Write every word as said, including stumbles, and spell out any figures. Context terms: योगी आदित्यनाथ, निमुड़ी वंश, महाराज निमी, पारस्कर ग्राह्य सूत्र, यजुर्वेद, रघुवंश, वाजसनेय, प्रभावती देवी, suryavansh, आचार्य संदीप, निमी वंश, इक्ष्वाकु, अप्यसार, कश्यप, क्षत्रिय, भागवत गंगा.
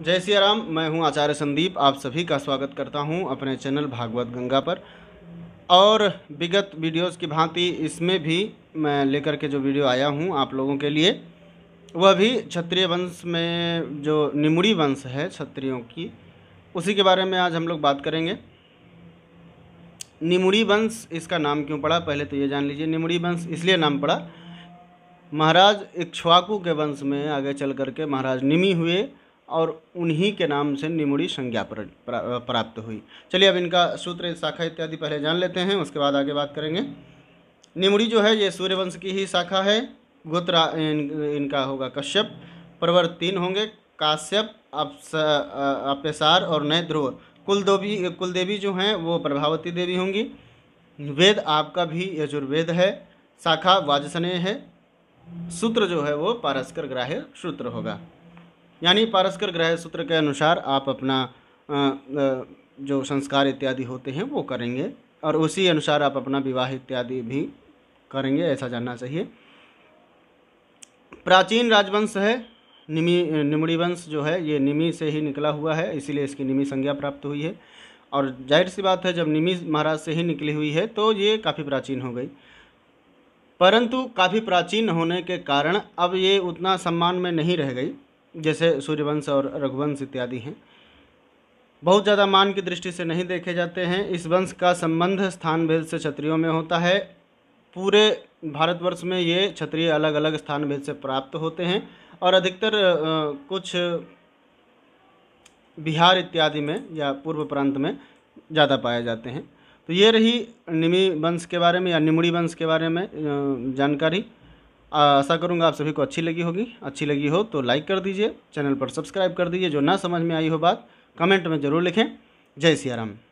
जय सिया राम। मैं हूं आचार्य संदीप, आप सभी का स्वागत करता हूं अपने चैनल भागवत गंगा पर। और विगत वीडियोस की भांति इसमें भी मैं लेकर के जो वीडियो आया हूं आप लोगों के लिए, वह भी क्षत्रिय वंश में जो निमुड़ी वंश है क्षत्रियों की, उसी के बारे में आज हम लोग बात करेंगे। निमुड़ी वंश इसका नाम क्यों पड़ा, पहले तो ये जान लीजिए। निमुड़ी वंश इसलिए नाम पड़ा, महाराज इक्ष्वाकु के वंश में आगे चल करके महाराज निमी हुए और उन्हीं के नाम से निमुड़ी संज्ञा प्राप्त हुई। चलिए अब इनका सूत्र शाखा इत्यादि पहले जान लेते हैं, उसके बाद आगे बात करेंगे। निमुड़ी जो है ये सूर्यवंश की ही शाखा है। गोत्र इन, इनका होगा कश्यप। परवर तीन होंगे, कश्यप, अप्यसार और नए ध्रुव। कुल देवी कुल देवी जो हैं वो प्रभावती देवी होंगी। वेद आपका भी यजुर्वेद है। शाखा वाजसनेय है। सूत्र जो है वो पारस्कर ग्राह्य सूत्र होगा, यानी पारस्कर ग्राह्य सूत्र के अनुसार आप अपना जो संस्कार इत्यादि होते हैं वो करेंगे और उसी अनुसार आप अपना विवाह इत्यादि भी करेंगे, ऐसा जानना चाहिए। प्राचीन राजवंश है निमी निमुड़ी वंश, जो है ये निमी से ही निकला हुआ है, इसीलिए इसकी निमी संज्ञा प्राप्त हुई है। और जाहिर सी बात है, जब निमी महाराज से ही निकली हुई है तो ये काफ़ी प्राचीन हो गई। परंतु काफ़ी प्राचीन होने के कारण अब ये उतना सम्मान में नहीं रह गई, जैसे सूर्यवंश और रघुवंश इत्यादि हैं। बहुत ज़्यादा मान की दृष्टि से नहीं देखे जाते हैं। इस वंश का संबंध स्थान भेद से क्षत्रियों में होता है। पूरे भारतवर्ष में ये क्षत्रिय अलग अलग स्थान भेद से प्राप्त होते हैं और अधिकतर कुछ बिहार इत्यादि में या पूर्व प्रांत में ज़्यादा पाए जाते हैं। तो ये रही निमी वंश के बारे में या निमुड़ी वंश के बारे में जानकारी। आशा करूंगा आप सभी को अच्छी लगी होगी। अच्छी लगी हो तो लाइक कर दीजिए, चैनल पर सब्सक्राइब कर दीजिए। जो ना समझ में आई हो बात कमेंट में ज़रूर लिखें। जय सिया राम।